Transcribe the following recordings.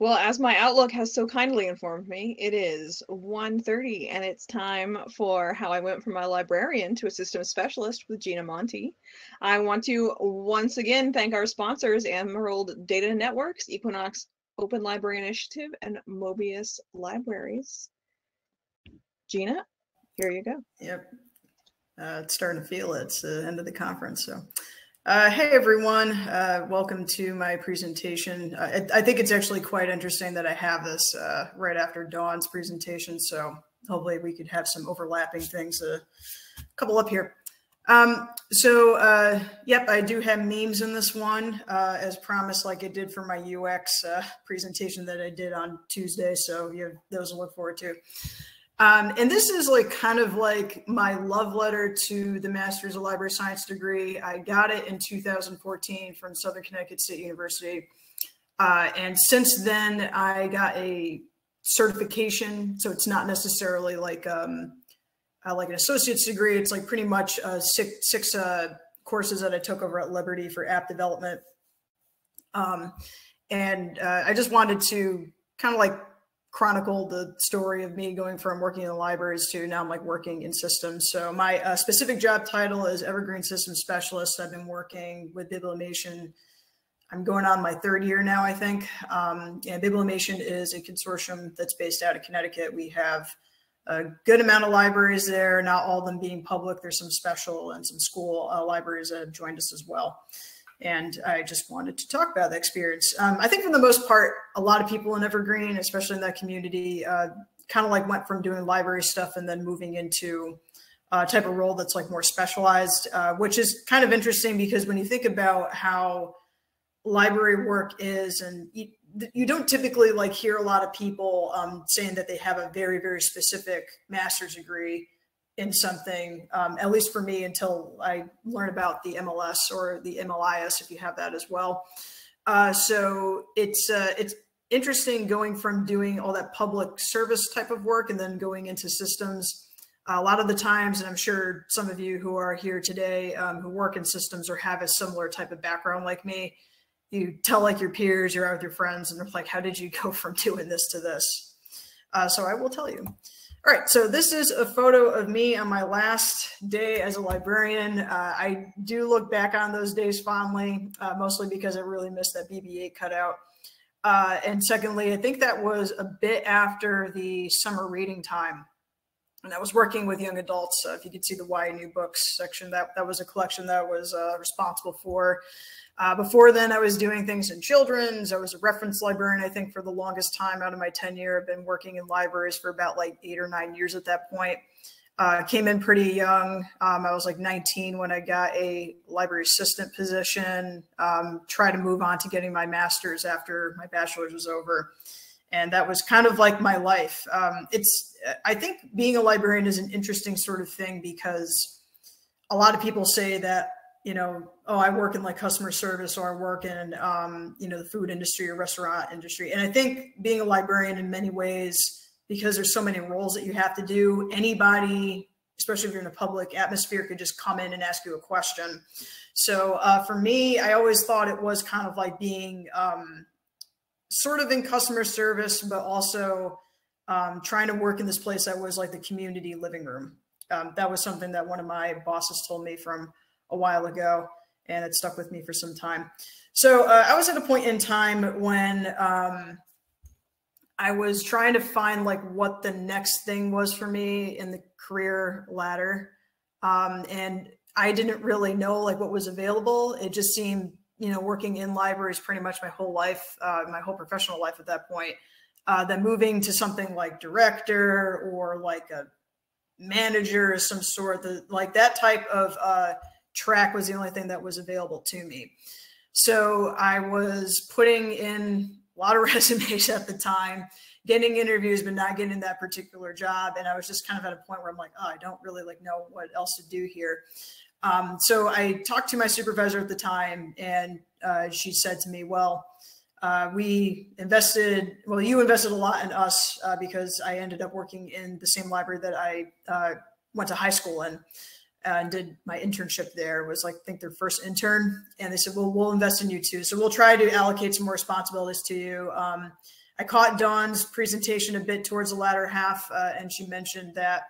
Well, as my Outlook has so kindly informed me, it is 1:30 and it's time for How I Went From a Librarian to a System Specialist with Gina Monti. I want to once again thank our sponsors, Emerald Data Networks, Equinox, Open Library Initiative, and Mobius Libraries. Gina, here you go. Yep. It's starting to feel it. It's the end of the conference, so. Hey, everyone. Welcome to my presentation. I think it's actually quite interesting that I have this right after Dawn's presentation, so hopefully we could have some overlapping things, a couple up here. Yep, I do have memes in this one, as promised, like I did for my UX presentation that I did on Tuesday, so you have those to look forward to. And this is like kind of like my love letter to the Master's of Library Science degree. I got it in 2014 from Southern Connecticut State University. And since then, I got a certification. So it's not necessarily like an associate's degree. It's like pretty much six courses that I took over at Liberty for app development. I just wanted to kind of like chronicle the story of me going from working in libraries to now I'm like working in systems. So my specific job title is Evergreen System Specialist. I've been working with BiblioMation. I'm going on my third year now, I think. And BiblioMation is a consortium that's based out of Connecticut. We have a good amount of libraries there, not all of them being public. There's some special and some school libraries that have joined us as well. And I just wanted to talk about that experience. I think for the most part, a lot of people in Evergreen, especially in that community, kind of like went from doing library stuff and then moving into a type of role that's like more specialized, which is kind of interesting because when you think about how library work is, and you don't typically like hear a lot of people saying that they have a very, very specific master's degree in something, at least for me, until I learn about the MLS or the MLIS, if you have that as well. So it's interesting going from doing all that public service type of work and then going into systems. A lot of the times, and I'm sure some of you who are here today who work in systems or have a similar type of background like me, you tell like your peers, you're out with your friends, and they're like, how did you go from doing this to this? So I will tell you. All right, so this is a photo of me on my last day as a librarian. I do look back on those days fondly, mostly because I really missed that BB-8 cutout. And secondly, I think that was a bit after the summer reading time. And I was working with young adults. If you could see the YA New Books section, that was a collection that I was responsible for. Before then, I was doing things in children's. I was a reference librarian, I think, for the longest time out of my tenure. I've been working in libraries for about like 8 or 9 years at that point. Came in pretty young. I was like 19 when I got a library assistant position. Tried to move on to getting my master's after my bachelor's was over. And that was kind of like my life. I think being a librarian is an interesting sort of thing because a lot of people say that, you know, oh, I work in like customer service or I work in, you know, the food industry or restaurant industry. And I think being a librarian in many ways, because there's so many roles that you have to do, anybody, especially if you're in a public atmosphere, could just come in and ask you a question. So for me, I always thought it was kind of like being, sort of in customer service, but also trying to work in this place that was like the community living room. That was something that one of my bosses told me from a while ago, and it stuck with me for some time. So I was at a point in time when I was trying to find like what the next thing was for me in the career ladder. And I didn't really know like what was available. It just seemed, you know, working in libraries pretty much my whole life, my whole professional life at that point, then moving to something like director or like a manager of some sort, like that type of track was the only thing that was available to me. So I was putting in a lot of resumes at the time, getting interviews, but not getting that particular job. And I was just kind of at a point where I'm like, oh, I don't really like know what else to do here. So I talked to my supervisor at the time, and she said to me, well, you invested a lot in us because I ended up working in the same library that I went to high school in and did my internship there. It was like, I think their first intern. And they said, well, we'll invest in you too. So we'll try to allocate some more responsibilities to you. I caught Dawn's presentation a bit towards the latter half, and she mentioned that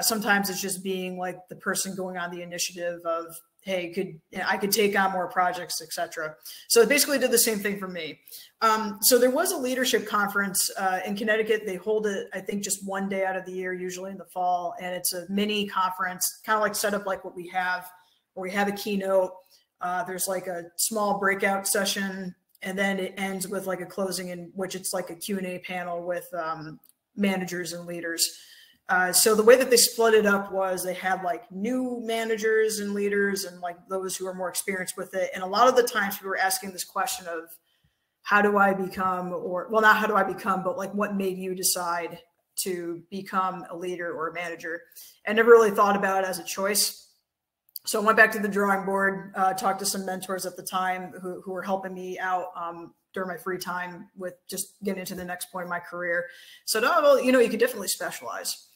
sometimes it's just being like the person going on the initiative of, hey, I could take on more projects, et cetera. So it basically did the same thing for me. So there was a leadership conference in Connecticut. They hold it, I think, just one day out of the year, usually in the fall. And it's a mini conference, kind of like set up like what we have, where we have a keynote. There's like a small breakout session, and then it ends with like a closing in which it's like a Q&A panel with managers and leaders. So the way that they split it up was they had like new managers and leaders and like those who are more experienced with it. And a lot of the times we were asking this question of how do I become, or, well, not how do I become, but like what made you decide to become a leader or a manager? I never really thought about it as a choice. So I went back to the drawing board, talked to some mentors at the time who were helping me out during my free time with just getting into the next point in my career. So, oh, well, you know, you could definitely specialize.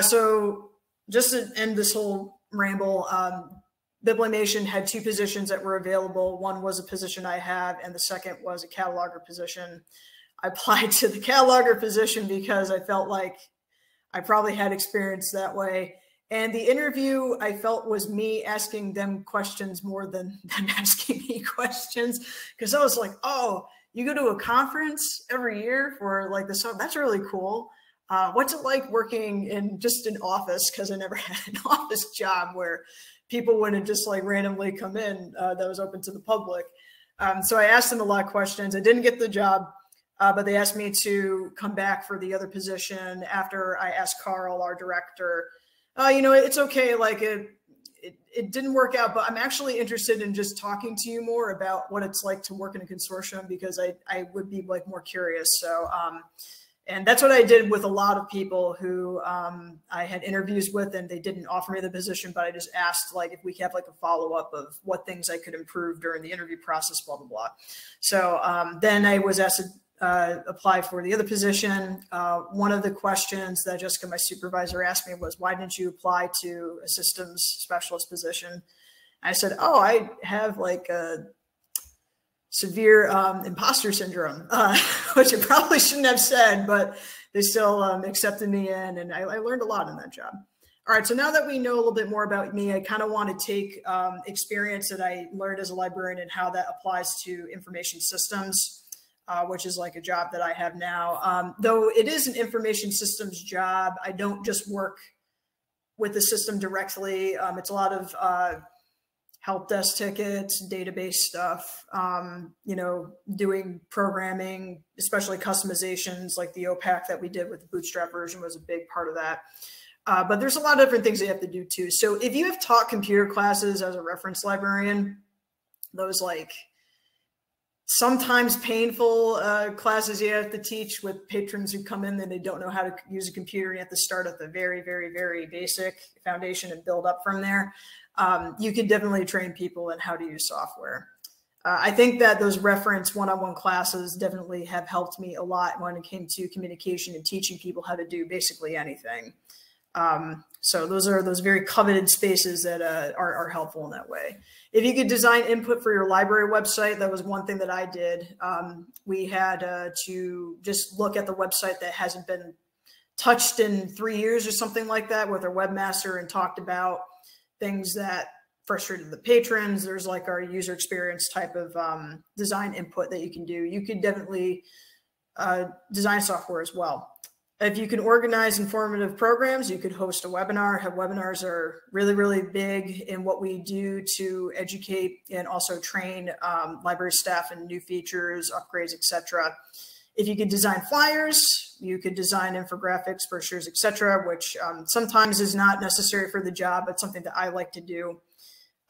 So just to end this whole ramble, BiblioMation had two positions that were available. One was a position I have, and the second was a cataloger position. I applied to the cataloger position because I felt like I probably had experience that way. And the interview, I felt, was me asking them questions more than them asking me questions, because I was like, oh, you go to a conference every year for like this, that's really cool. What's it like working in just an office? Because I never had an office job where people wouldn't just like randomly come in that was open to the public. So I asked them a lot of questions. I didn't get the job. But they asked me to come back for the other position after I asked Carl, our director, you know, it's okay, like it didn't work out, but I'm actually interested in just talking to you more about what it's like to work in a consortium, because I would be like more curious. So, and that's what I did with a lot of people who I had interviews with, and they didn't offer me the position, but I just asked like if we could have like a follow-up of what things I could improve during the interview process, blah, blah, blah. So then I was asked to apply for the other position. One of the questions that Jessica, my supervisor, asked me was, why didn't you apply to a systems specialist position? I said, oh, I have like a severe imposter syndrome, which I probably shouldn't have said, but they still accepted me in, and I learned a lot in that job. All right, so now that we know a little bit more about me, I kind of want to take experience that I learned as a librarian and how that applies to information systems, which is like a job that I have now. Though it is an information systems job, I don't just work with the system directly. It's a lot of help desk tickets, database stuff, you know, doing programming, especially customizations like the OPAC that we did with the Bootstrap version was a big part of that. But there's a lot of different things you have to do too. So if you have taught computer classes as a reference librarian, those like sometimes painful classes you have to teach with patrons who come in and they don't know how to use a computer, you have to start at the very, very, very basic foundation and build up from there. You can definitely train people in how to use software. I think that those reference one-on-one classes definitely have helped me a lot when it came to communication and teaching people how to do basically anything. So those are those very coveted spaces that are helpful in that way. If you could design input for your library website, that was one thing that I did. We had to just look at the website that hasn't been touched in 3 years or something like that with our webmaster, and talked about things that frustrated the patrons. There's like our user experience type of design input that you can do. You could definitely design software as well. If you can organize informative programs, you could host a webinar. Webinars are really, really big in what we do to educate and also train library staff in new features, upgrades, et cetera. If you could design flyers, you could design infographics, brochures, et cetera, which sometimes is not necessary for the job, but something that I like to do.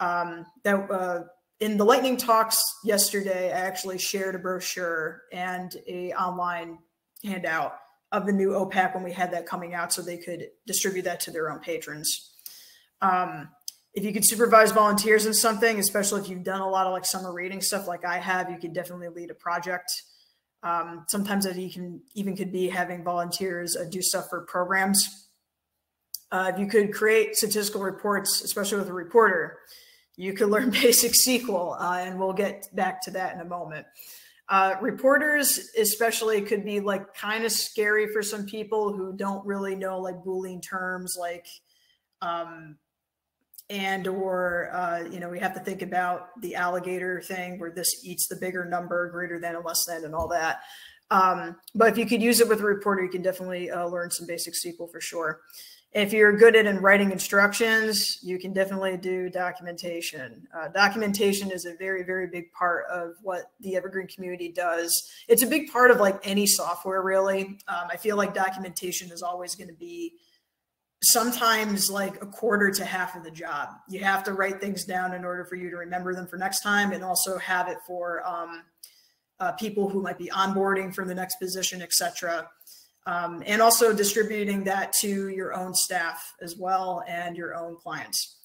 In the lightning talks yesterday, I actually shared a brochure and an online handout of the new OPAC when we had that coming out, so they could distribute that to their own patrons. If you could supervise volunteers in something, especially if you've done a lot of like summer reading stuff like I have, you could definitely lead a project. Sometimes that you can even could be having volunteers do stuff for programs. If you could create statistical reports, especially with a reporter, you could learn basic SQL, and we'll get back to that in a moment. Reporters especially could be like kind of scary for some people who don't really know like Boolean terms, like you know, we have to think about the alligator thing where this eats the bigger number, greater than and less than and all that. But if you could use it with a reporter, you can definitely learn some basic SQL for sure. If you're good at writing instructions, you can definitely do documentation. Documentation is a very, very big part of what the Evergreen community does. It's a big part of like any software, really. I feel like documentation is always going to be sometimes like a quarter to half of the job. You have to write things down in order for you to remember them for next time, and also have it for people who might be onboarding from the next position, etc. And also distributing that to your own staff as well and your own clients.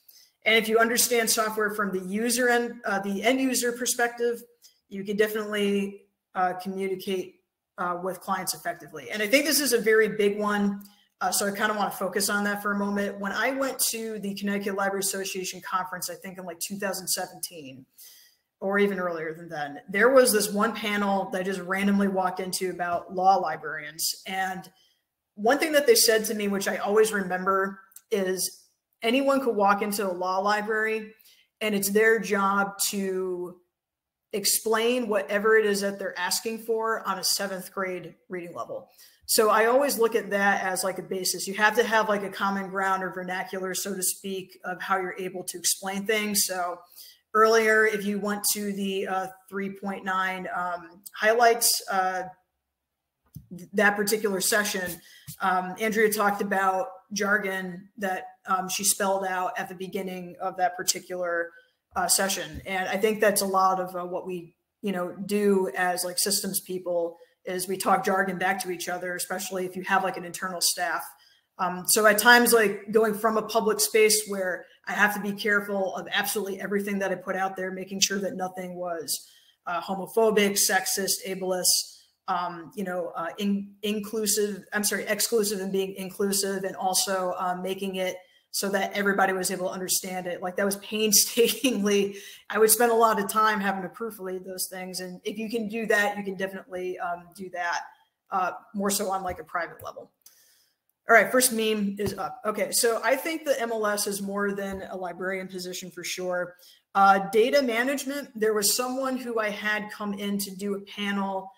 And if you understand software from the user end, the end user perspective, you can definitely communicate with clients effectively. And I think this is a very big one. So I kind of want to focus on that for a moment. When I went to the Connecticut Library Association conference, I think in like 2017, or even earlier than then, there was this one panel that I just randomly walked into about law librarians. And one thing that they said to me, which I always remember, is anyone could walk into a law library and it's their job to explain whatever it is that they're asking for on a 7th grade reading level. So I always look at that as like a basis. You have to have like a common ground or vernacular, so to speak, of how you're able to explain things. So earlier, if you went to the 3.9 highlights, that particular session, Andrea talked about jargon that she spelled out at the beginning of that particular session. And I think that's a lot of what we, you know, do as like systems people, is we talk jargon back to each other, especially if you have like an internal staff. So at times, like going from a public space where I have to be careful of absolutely everything that I put out there, making sure that nothing was homophobic, sexist, ableist, you know, inclusive, I'm sorry, exclusive and being inclusive, and also making it so that everybody was able to understand it. Like that was painstakingly, I would spend a lot of time having to proofread those things. And if you can do that, you can definitely do that more so on like a private level. All right, first meme is up. Okay, so I think the MLS is more than a librarian position for sure. Data management, there was someone who I had come in to do a panel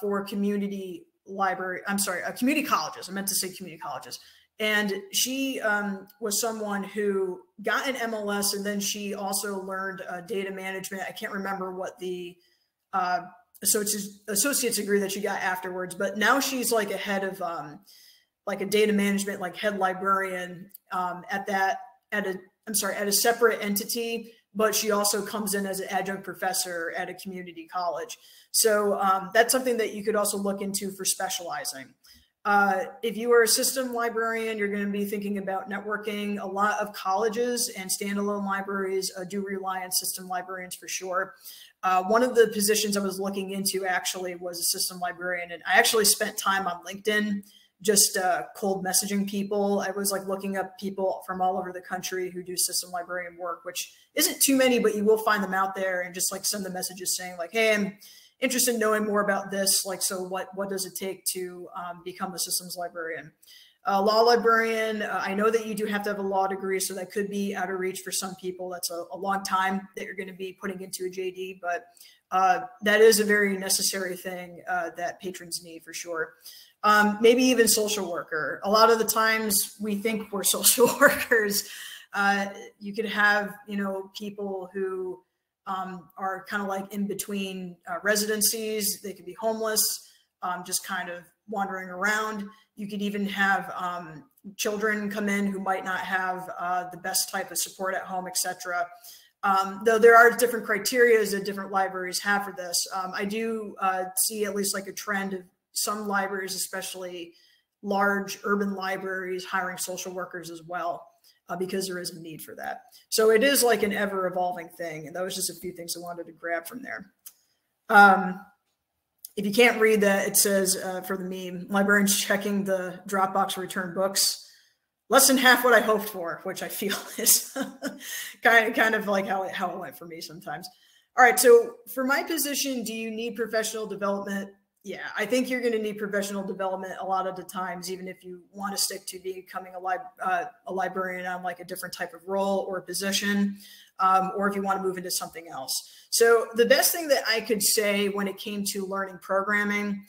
for community library, I'm sorry, community colleges. I meant to say community colleges. And she was someone who got an MLS, and then she also learned data management. I can't remember what the associate's degree that she got afterwards, but now she's like a head of like a data management, like head librarian at a separate entity, but she also comes in as an adjunct professor at a community college. So that's something that you could also look into for specializing. If you are a system librarian, you're going to be thinking about networking. A lot of colleges and standalone libraries do rely on system librarians for sure. One of the positions I was looking into actually was a system librarian, and I actually spent time on LinkedIn just cold messaging people. I was like looking up people from all over the country who do system librarian work, which isn't too many, but you will find them out there, and just like send the messages saying like, hey, I'm interested in knowing more about this. Like, so what does it take to become a systems librarian? Law librarian, I know that you do have to have a law degree, so that could be out of reach for some people. That's a long time that you're gonna be putting into a JD, but that is a very necessary thing that patrons need for sure. Maybe even social worker. A lot of the times we think we're social workers. You could have, you know, people who are kind of like in between residencies. They could be homeless, just kind of wandering around. You could even have children come in who might not have the best type of support at home, etc. Though there are different criteria that different libraries have for this. I do see at least like a trend of some libraries, especially large urban libraries, hiring social workers as well, because there is a need for that. So it is like an ever evolving thing. And that was just a few things I wanted to grab from there. If you can't read that, it says for the meme, librarians checking the Dropbox return books, less than half what I hoped for, which I feel is kind of like how it went for me sometimes. All right, so for my position, do you need professional development? Yeah, I think you're going to need professional development a lot of the times, even if you want to stick to becoming a librarian on like a different type of role or position, or if you want to move into something else. So the best thing that I could say when it came to learning programming,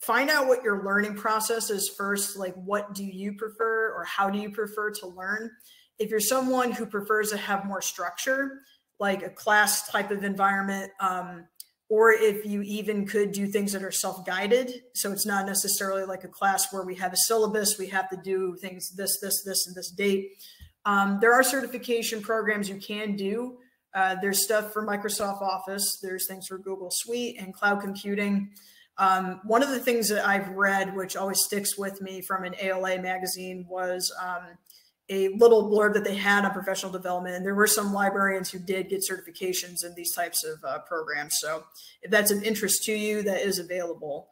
find out what your learning process is first, like what do you prefer or how do you prefer to learn? If you're someone who prefers to have more structure, like a class type of environment, or if you even could do things that are self-guided. So it's not necessarily like a class where we have a syllabus, we have to do things this, and this date. There are certification programs you can do. There's stuff for Microsoft Office, there's things for Google Suite and cloud computing. One of the things that I've read, which always sticks with me from an ALA magazine, was a little blurb that they had on professional development. And there were some librarians who did get certifications in these types of programs. So if that's of interest to you, that is available.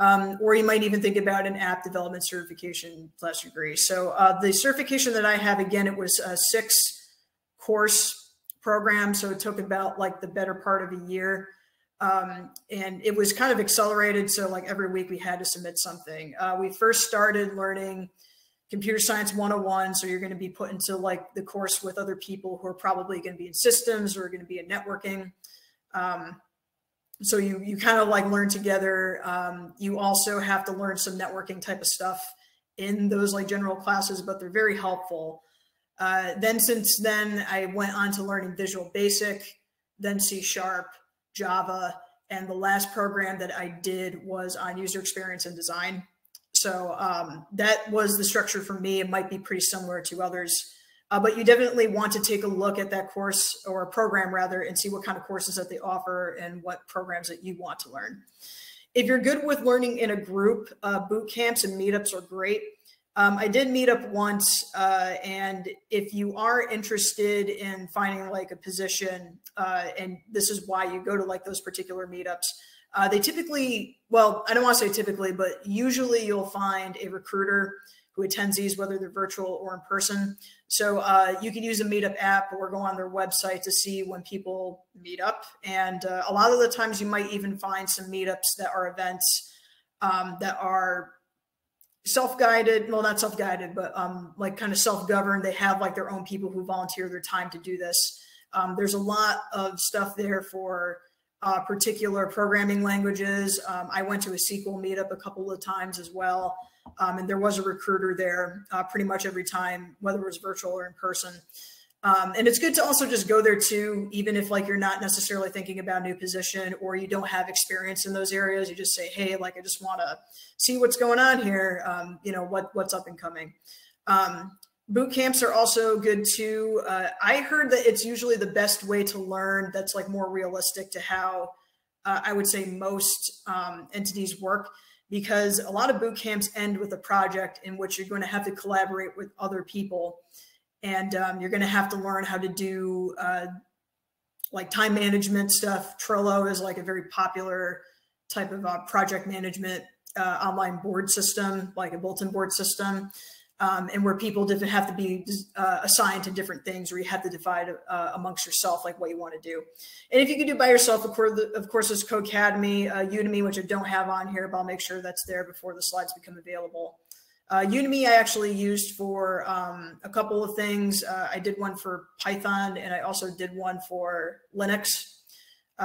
Or you might even think about an app development certification plus degree. So the certification that I have, again, it was a 6-course program. So it took about like the better part of a year. And it was kind of accelerated. So like every week we had to submit something. We first started learning Computer Science 101, so you're going to be put into like the course with other people who are probably going to be in systems or going to be in networking. So you kind of like learn together. You also have to learn some networking type of stuff in those like general classes, but they're very helpful. Then since then, I went on to learning Visual Basic, then C Sharp, Java, and the last program that I did was on user experience and design. So that was the structure for me. It might be pretty similar to others, but you definitely want to take a look at that course or program rather and see what kind of courses that they offer and what programs that you want to learn. If you're good with learning in a group, boot camps and meetups are great. I did meet up once, and if you are interested in finding like a position, and this is why you go to like those particular meetups, they typically, well, I don't want to say typically, but usually you'll find a recruiter who attends these, whether they're virtual or in person. So you can use a Meetup app or go on their website to see when people meet up. And a lot of the times you might even find some meetups that are events that are self-guided, well, not self-guided, but like kind of self-governed. They have like their own people who volunteer their time to do this. There's a lot of stuff there for particular programming languages. I went to a SQL meetup a couple of times as well. And there was a recruiter there pretty much every time, whether it was virtual or in person. And it's good to also just go there too, even if like you're not necessarily thinking about a new position or you don't have experience in those areas, you just say, hey, like, I just want to see what's going on here. You know, what's up and coming. Boot camps are also good too. I heard that it's usually the best way to learn that's like more realistic to how I would say most entities work, because a lot of boot camps end with a project in which you're going to have to collaborate with other people, and you're going to have to learn how to do like time management stuff. Trello is like a very popular type of project management online board system, like a bulletin board system. And where people have to be assigned to different things, or you have to divide amongst yourself, like what you want to do. And if you can do it by yourself, of course, there's Codecademy, Udemy, which I don't have on here, but I'll make sure that's there before the slides become available. Udemy I actually used for a couple of things. I did one for Python, and I also did one for Linux.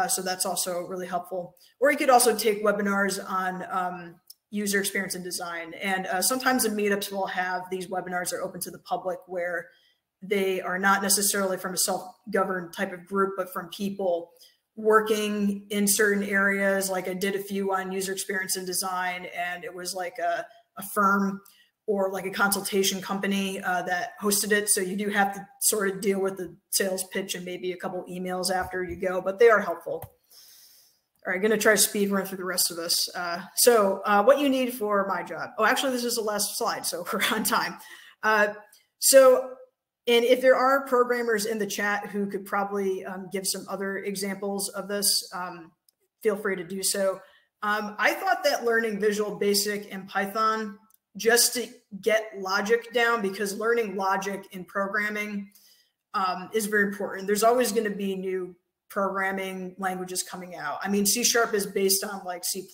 So that's also really helpful. Or you could also take webinars on user experience and design. And sometimes the meetups will have these webinars that are open to the public where they are not necessarily from a self-governed type of group, but from people working in certain areas. Like I did a few on user experience and design, and it was like a firm or like a consultation company that hosted it. So you do have to sort of deal with the sales pitch and maybe a couple emails after you go, but they are helpful. All right, going to try to speed run through the rest of this. So what you need for my job. Oh, actually, this is the last slide, so we're on time. And if there are programmers in the chat who could probably give some other examples of this, feel free to do so. I thought that learning Visual Basic and Python just to get logic down, because learning logic in programming is very important. There's always going to be new programming languages coming out. I mean, C Sharp is based on like C++,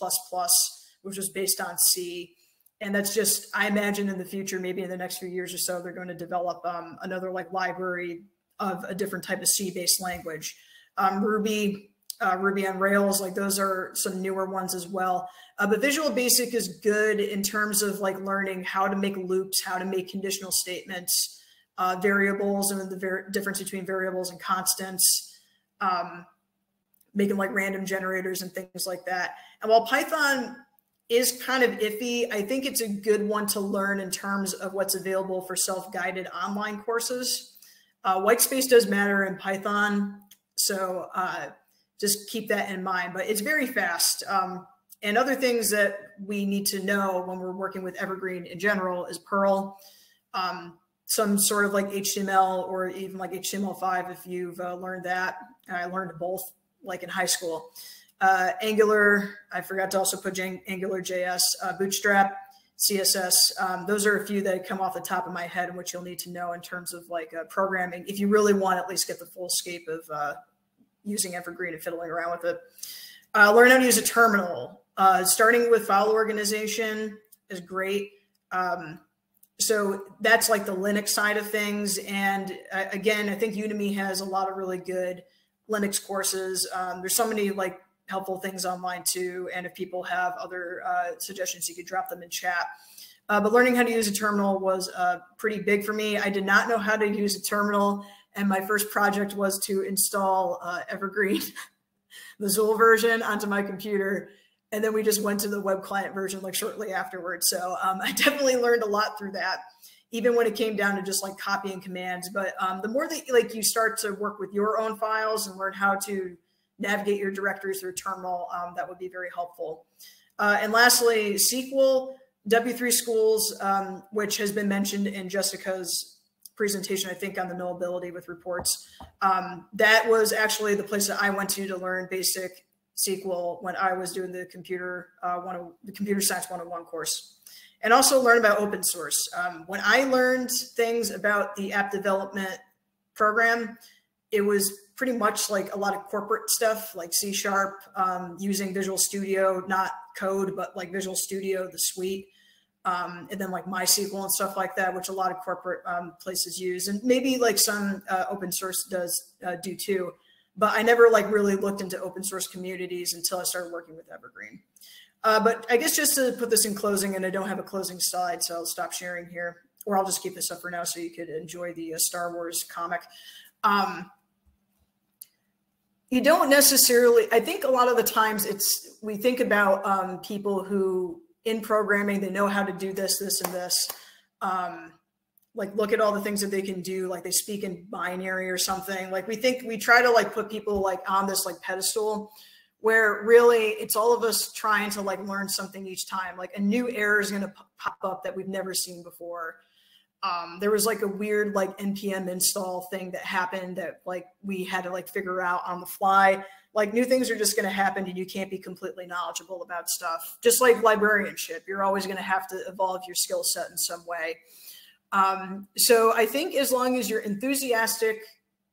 which was based on C. And that's just, I imagine in the future, maybe in the next few years or so, they're going to develop another like library of a different type of C-based language. Ruby on Rails, like those are some newer ones as well. But Visual Basic is good in terms of like learning how to make loops, how to make conditional statements, variables, and the difference between variables and constants, making like random generators and things like that. And while Python is kind of iffy, I think it's a good one to learn in terms of what's available for self-guided online courses. White space does matter in Python, so just keep that in mind, but it's very fast. And other things that we need to know when we're working with Evergreen in general is Perl, some sort of like HTML or even like HTML5 if you've learned that. I learned both like in high school. Angular, I forgot to also put AngularJS, Bootstrap, CSS. Those are a few that come off the top of my head and which you'll need to know in terms of like programming, if you really want to at least get the full scope of using Evergreen and fiddling around with it. Learn how to use a terminal. Starting with file organization is great. So that's like the Linux side of things. And again, I think Udemy has a lot of really good Linux courses. There's so many like helpful things online too. And if people have other suggestions, you could drop them in chat. But learning how to use a terminal was pretty big for me. I did not know how to use a terminal. And my first project was to install Evergreen, the Zool version, onto my computer. And then we just went to the web client version like shortly afterwards. So I definitely learned a lot through that, even when it came down to just like copying commands. But the more that like you start to work with your own files and learn how to navigate your directories through terminal, that would be very helpful. And lastly, SQL, W3 Schools, which has been mentioned in Jessica's presentation, I think, on the knowability with reports. That was actually the place that I went to learn basic SQL when I was doing the Computer Science 101 course. And also learn about open source. When I learned things about the app development program, it was pretty much like a lot of corporate stuff, like C Sharp, using Visual Studio, not code, but like Visual Studio, the suite. And then like MySQL and stuff like that, which a lot of corporate places use, and maybe like some open source does do too. But I never like really looked into open source communities until I started working with Evergreen. But I guess just to put this in closing, and I don't have a closing slide, so I'll stop sharing here, or I'll just keep this up for now so you could enjoy the Star Wars comic. You don't necessarily, I think a lot of the times it's, we think about people who in programming, they know how to do this, this, and this. Like, look at all the things that they can do. Like, they speak in binary or something. Like, we think we try to like put people like on this like pedestal, where really it's all of us trying to like learn something each time. Like, a new error is going to pop up that we've never seen before. There was like a weird like npm install thing that happened that like we had to like figure out on the fly. Like, new things are just going to happen, and you can't be completely knowledgeable about stuff. Just like librarianship, you're always going to have to evolve your skill set in some way. So I think as long as you're enthusiastic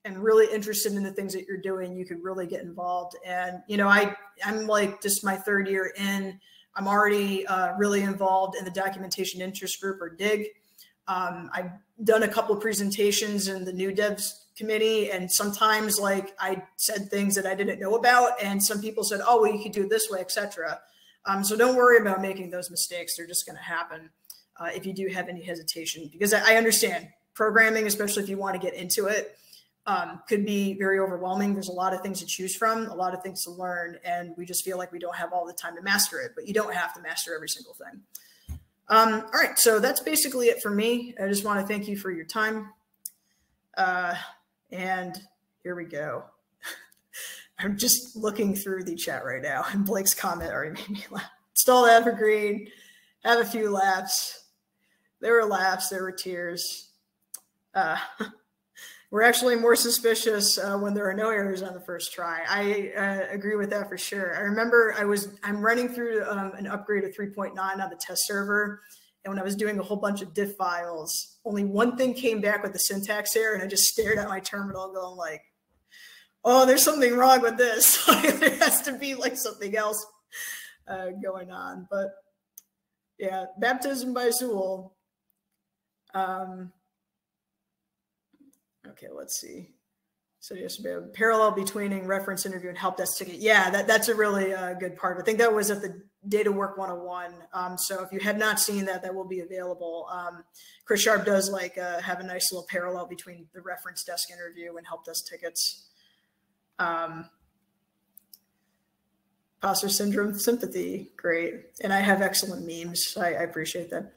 and really interested in the things that you're doing, you could really get involved. And, you know, I'm like just my third year in. I'm already really involved in the documentation interest group, or DIG. I've done a couple of presentations in the new devs committee, and sometimes like I said things that I didn't know about, and some people said, oh, well, you could do it this way, etc. So don't worry about making those mistakes. They're just going to happen if you do have any hesitation, because I understand programming, especially if you want to get into it, could be very overwhelming. There's a lot of things to choose from, a lot of things to learn, and we just feel like we don't have all the time to master it, but you don't have to master every single thing. All right, so that's basically it for me. I just want to thank you for your time. And here we go. I'm just looking through the chat right now, and Blake's comment already made me laugh. Install Evergreen, have a few laughs. There were laughs, there were tears. We're actually more suspicious when there are no errors on the first try. I agree with that for sure. I remember I'm running through an upgrade of 3.9 on the test server. And when I was doing a whole bunch of diff files, only one thing came back with the syntax error, and I just stared at my terminal going like, oh, there's something wrong with this. There has to be like something else going on. But yeah, baptism by Zool. Okay, let's see. So yes, parallel betweening, reference interview, and help desk ticket. Yeah, that's a really good part. I think that was at the Data Work 101. So if you have not seen that, that will be available. Chris Sharp does like have a nice little parallel between the reference desk interview and help desk tickets. Imposter syndrome, sympathy, great. And I have excellent memes. I appreciate that.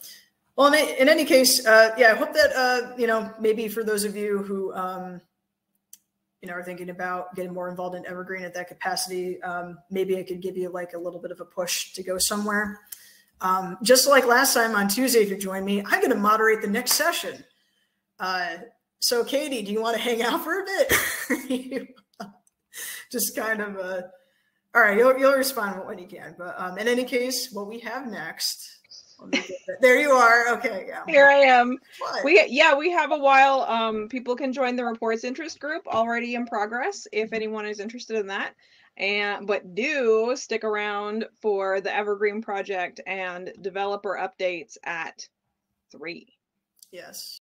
Well, in any case, yeah, I hope that you know, maybe for those of you who you know, are thinking about getting more involved in Evergreen at that capacity, maybe I could give you like a little bit of a push to go somewhere. Just like last time on Tuesday, if you join me, I'm going to moderate the next session. So Katie, do you want to hang out for a bit? Just kind of, all right, you'll respond when you can. But in any case, what we have next. There you are. Okay. Yeah. Here I am. What? We have a while. People can join the reports interest group already in progress if anyone is interested in that. But do stick around for the Evergreen project and developer updates at 3. Yes.